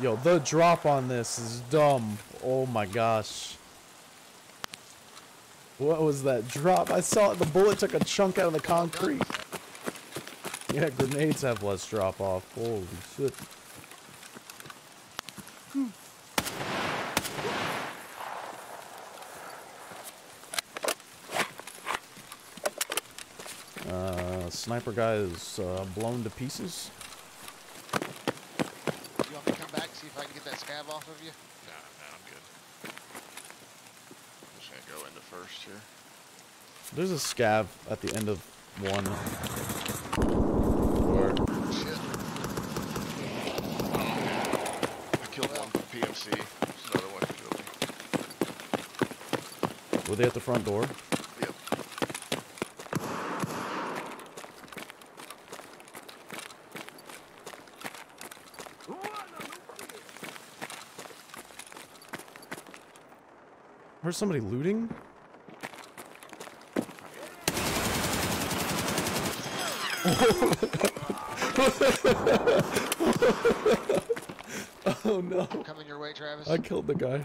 Yo, the drop on this is dumb. Oh my gosh. What was that drop? I saw it. The bullet took a chunk out of the concrete. Yeah, grenades have less drop off. Holy shit. Sniper guy is blown to pieces. You want me to come back, see if I can get that scav off of you? Nah, I'm good. I'm just gonna go into first here. There's a scav at the end of one. Where? Shit. I killed one with the PMC. There's another one killed me. Were they at the front door? Heard somebody looting? Oh no. Coming your way, Travis. I killed the guy.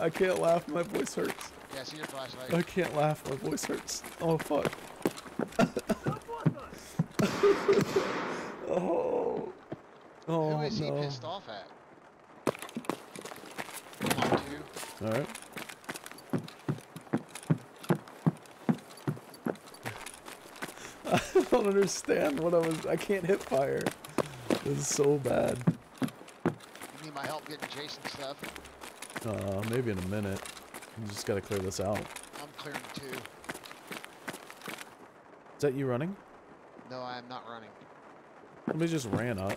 I can't laugh, my voice hurts. Yeah, see your flashlight. I can't laugh, my voice hurts. Oh fuck. Oh. Oh. Who is he pissed off at? All right. I don't understand what I can't hit fire. This is so bad. You need my help getting Jason's stuff? Maybe in a minute. You just gotta clear this out. I'm clearing too. Is that you running? No, I am not running. Somebody just ran up.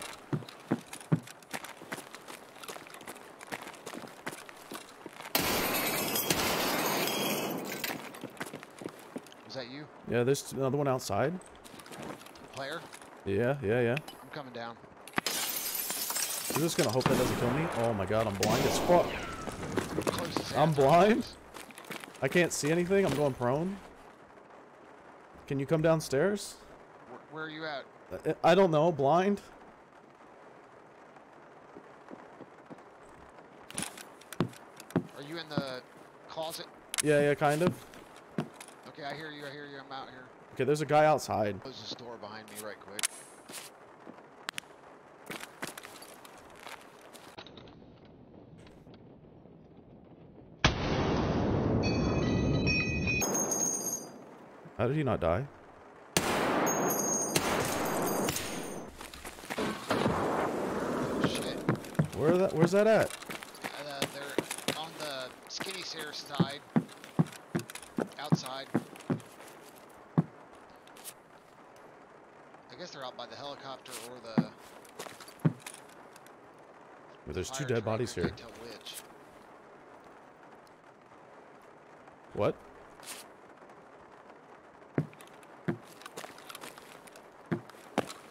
Yeah, there's another one outside. Player? Yeah. I'm coming down. You're just gonna hope that doesn't kill me? Oh my god, I'm blind as fuck. I'm blind? I can't see anything, I'm going prone. Can you come downstairs? Where are you at? I don't know, blind? Are you in the closet? Yeah, kind of. Okay, I hear you, I'm out here. Okay, there's a guy outside. Close this door behind me right quick. How did he not die? Shit. Where's that at? They're on the skinny stair side. Outside. I guess they're out by the helicopter or the... Well, there's two dead bodies here. I can't tell which. What? I'm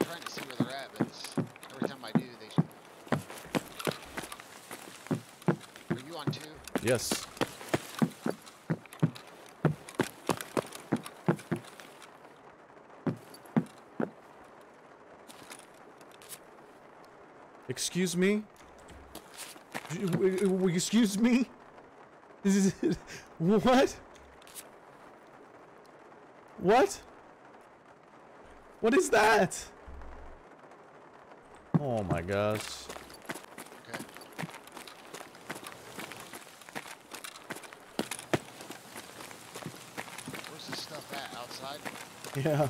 trying to see where they're at, but it's, every time I do, they... Are you on two? Yes. Excuse me? Excuse me? What? What? What is that? Oh my gosh. Okay. Where's this stuff at? Outside? Yeah.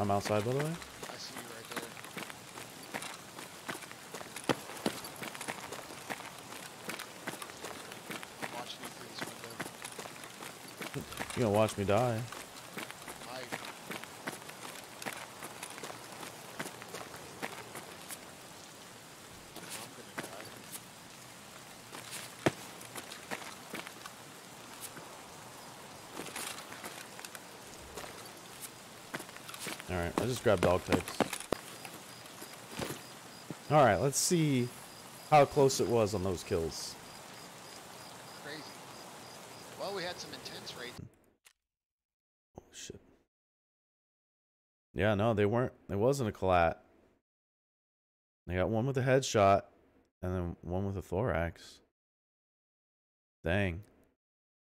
I'm outside, by the way. I see you right there. I'm watching you through this window. You're gonna watch me die. Alright, I just grabbed dog tags. Alright, let's see how close it was on those kills. Crazy. Well, we had some intense raids. Oh, shit. Yeah, no, they weren't. It wasn't a collat. They got one with a headshot and then one with a thorax. Dang.